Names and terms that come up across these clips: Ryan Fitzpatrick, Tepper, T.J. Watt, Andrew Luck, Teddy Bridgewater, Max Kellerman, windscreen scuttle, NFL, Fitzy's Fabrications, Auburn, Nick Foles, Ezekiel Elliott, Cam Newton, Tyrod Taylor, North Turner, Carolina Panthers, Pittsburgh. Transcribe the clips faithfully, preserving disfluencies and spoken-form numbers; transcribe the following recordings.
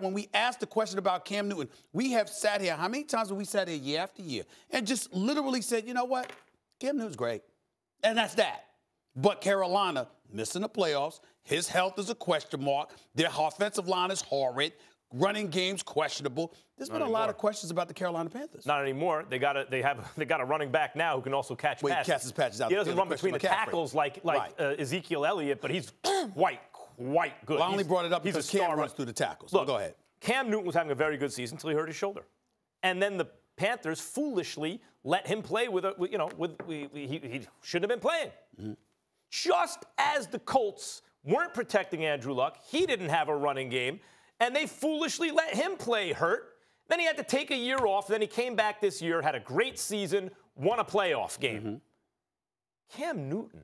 when we asked the question about Cam Newton, we have sat here. How many times have we sat here year after year and just literally said, you know what? Cam Newton's great. And that's that. But Carolina, missing the playoffs, his health is a question mark. Their offensive line is horrid. Running game's questionable. There's Not been anymore. a lot of questions about the Carolina Panthers. Not anymore. They got a they have they got a running back now who can also catch Wait, passes. Catches passes out. He doesn't run between the tackles like like right. uh, Ezekiel Elliott, but he's quite quite good. Well, I only he's, brought it up because Cam runs through the tackles. So Look, go ahead. Cam Newton was having a very good season until he hurt his shoulder, and then the Panthers foolishly let him play with a you know with we, we, he, he shouldn't have been playing. Mm-hmm. Just as the Colts weren't protecting Andrew Luck, he didn't have a running game. And they foolishly let him play hurt. Then he had to take a year off. Then he came back this year, had a great season, won a playoff game. Mm-hmm. Cam Newton,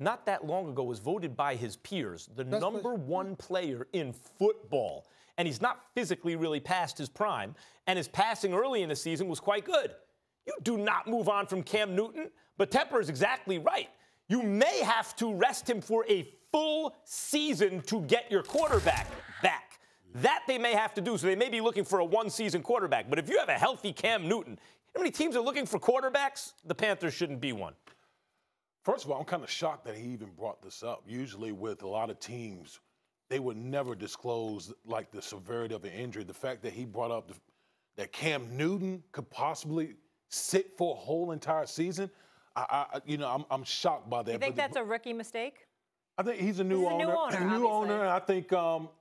not that long ago, was voted by his peers the That's number what? one player in football. And he's not physically really past his prime. And his passing early in the season was quite good. You do not move on from Cam Newton. But Tepper is exactly right. You may have to rest him for a full season to get your quarterback back. That they may have to do, so they may be looking for a one-season quarterback. But if you have a healthy Cam Newton, how many teams are looking for quarterbacks? The Panthers shouldn't be one. First of all, I'm kind of shocked that he even brought this up. Usually with a lot of teams, they would never disclose, like, the severity of an injury. The fact that he brought up the, that Cam Newton could possibly sit for a whole entire season, I, I, you know, I'm, I'm shocked by that. You think but that's the, a rookie mistake? I think he's a new he's owner. He's a new owner, obviously. New owner, and I think um, –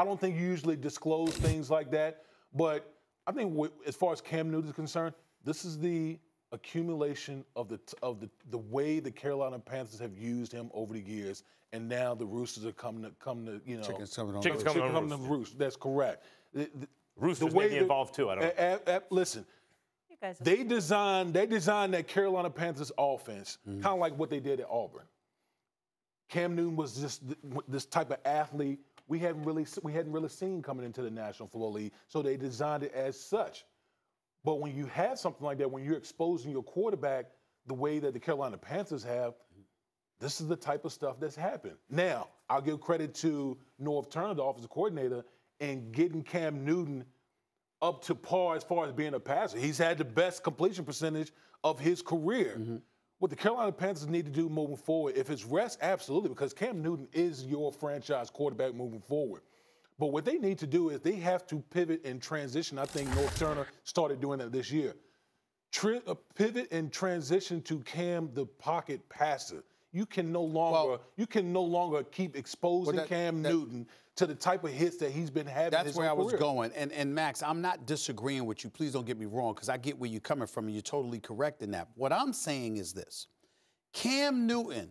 I don't think you usually disclose things like that, but I think w as far as Cam Newton is concerned, this is the accumulation of the t of the the way the Carolina Panthers have used him over the years, and now the Roosters are coming to come to you know chickens coming on chickens coming, chicken on, coming on roost. That's correct. The, the, Roosters may be involved too. I don't. A, a, a, listen, you guys they designed they designed that Carolina Panthers offense mm-hmm. kind of like what they did at Auburn. Cam Newton was just th this type of athlete. We hadn't really we hadn't really seen coming into the National Football League, so they designed it as such. But when you have something like that, when you're exposing your quarterback the way that the Carolina Panthers have, this is the type of stuff that's happened. Now, I'll give credit to North Turner, the offensive coordinator, and getting Cam Newton up to par as far as being a passer. He's had the best completion percentage of his career. Mm-hmm. What the Carolina Panthers need to do moving forward, if it's rest, absolutely, because Cam Newton is your franchise quarterback moving forward. But what they need to do is they have to pivot and transition. I think North Turner started doing that this year. Tri uh, pivot and transition to Cam the pocket passer. You can no longer well, you can no longer keep exposing well that, Cam that, Newton to the type of hits that he's been having. That's his where I career. was going. And, and, Max, I'm not disagreeing with you. Please don't get me wrong, because I get where you're coming from, and you're totally correct in that. What I'm saying is this. Cam Newton,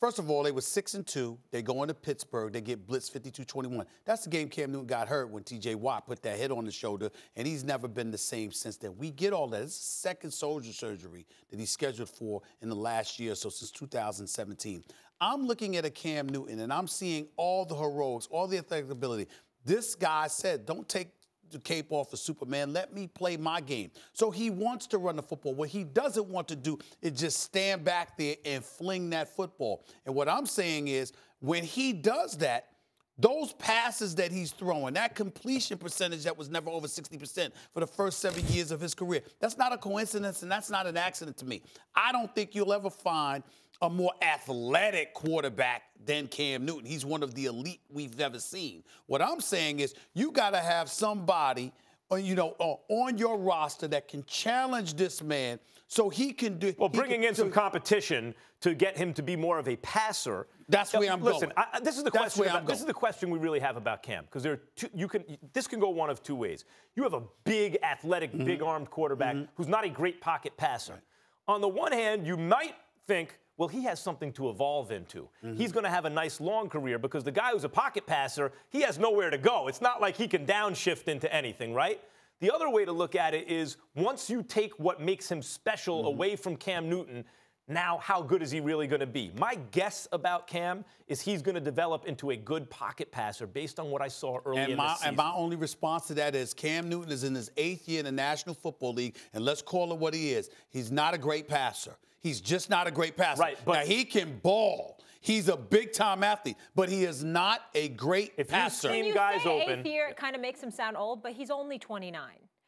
first of all, they were six and two. They go into Pittsburgh. They get blitzed fifty-two twenty-one. That's the game Cam Newton got hurt when T J. Watt put that hit on his shoulder, and he's never been the same since then. We get all that. It's the second shoulder surgery that he's scheduled for in the last year, so since two thousand seventeen. I'm looking at a Cam Newton, and I'm seeing all the heroics, all the athletic ability. This guy said, don't take the cape off of Superman. Let me play my game. So he wants to run the football. What he doesn't want to do is just stand back there and fling that football. And what I'm saying is when he does that, those passes that he's throwing, that completion percentage that was never over sixty percent for the first seven years of his career, that's not a coincidence, and that's not an accident to me. I don't think you'll ever find a more athletic quarterback than Cam Newton. He's one of the elite we've ever seen. What I'm saying is you got to have somebody, you know, on your roster that can challenge this man so he can do. Well, bringing can, in some so, competition to get him to be more of a passer. That's now, where I'm listen, going. Listen, this is the that's question. About, this is the question we really have about Cam, because there are two, you can this can go one of two ways. You have a big, athletic, mm-hmm. big-armed quarterback mm-hmm. who's not a great pocket passer. Right. On the one hand, you might think, well, he has something to evolve into. Mm-hmm. He's going to have a nice long career because the guy who's a pocket passer, he has nowhere to go. It's not like he can downshift into anything, right? The other way to look at it is once you take what makes him special mm-hmm. away from Cam Newton, now how good is he really going to be? My guess about Cam is he's going to develop into a good pocket passer based on what I saw early and in my, the season. And my only response to that is Cam Newton is in his eighth year in the National Football League, and let's call it what he is. He's not a great passer. He's just not a great passer. Right, but now, he can ball. He's a big-time athlete, but he is not a great if passer. If you guys say open, eighth year, it kind of makes him sound old, but he's only twenty-nine.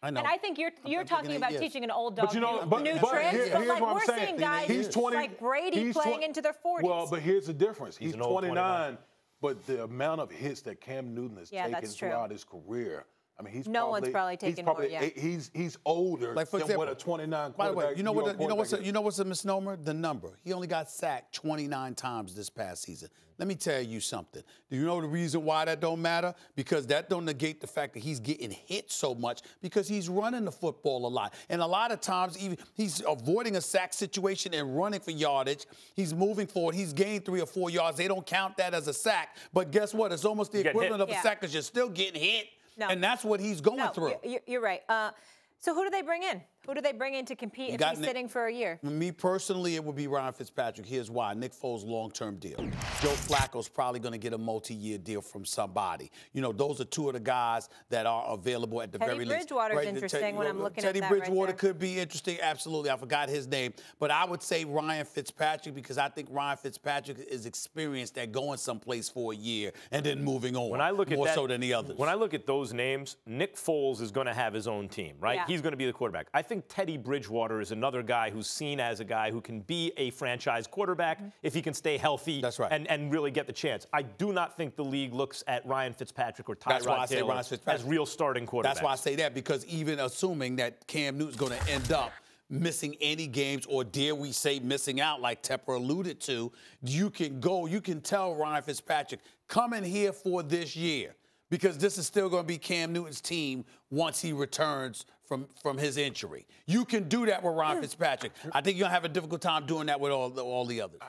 I know. And I think you're you're I'm talking about teaching an old dog but you know, new, but, new but tricks. Here, but like we're saying, seeing guys he's twenty, like Brady he's playing into their forties. Well, but here's the difference. He's, he's twenty-nine, twenty-nine, but the amount of hits that Cam Newton has yeah, taken throughout his career. I mean, he's no probably, one's probably taken he's probably, more. Yeah, he's he's older like for than example, what a twenty-nine. By the way, you know what? You know what's a, you know what's a misnomer? The number. He only got sacked twenty-nine times this past season. Let me tell you something. Do you know the reason why that don't matter? Because that don't negate the fact that he's getting hit so much because he's running the football a lot. And a lot of times, even he's avoiding a sack situation and running for yardage. He's moving forward. He's gained three or four yards. They don't count that as a sack. But guess what? It's almost the equivalent of a yeah. sack because you're still getting hit. No. And that's what he's going no, through. You're, you're right. Uh, so who do they bring in? Who do they bring in to compete you if he's Nick, sitting for a year? Me personally, it would be Ryan Fitzpatrick. Here's why. Nick Foles' long-term deal. Joe Flacco's probably going to get a multi-year deal from somebody. You know, those are two of the guys that are available at the Teddy very least. Teddy Bridgewater's right? interesting Teddy, when I'm looking Teddy at that Teddy Bridgewater right could be interesting. Absolutely. I forgot his name. But I would say Ryan Fitzpatrick because I think Ryan Fitzpatrick is experienced at going someplace for a year and then moving on when I look more at that, so than the others. When I look at those names, Nick Foles is going to have his own team, right? Yeah. He's going to be the quarterback. I think I think Teddy Bridgewater is another guy who's seen as a guy who can be a franchise quarterback mm-hmm. if he can stay healthy That's right. and, and really get the chance. I do not think the league looks at Ryan Fitzpatrick or Tyrod Taylor as real starting quarterbacks. That's why I say that, because even assuming that Cam Newton's going to end up missing any games or dare we say missing out like Tepper alluded to, you can go, you can tell Ryan Fitzpatrick, come in here for this year. Because this is still going to be Cam Newton's team once he returns from, from his injury. You can do that with Ryan Fitzpatrick. I think you're going to have a difficult time doing that with all, all the others.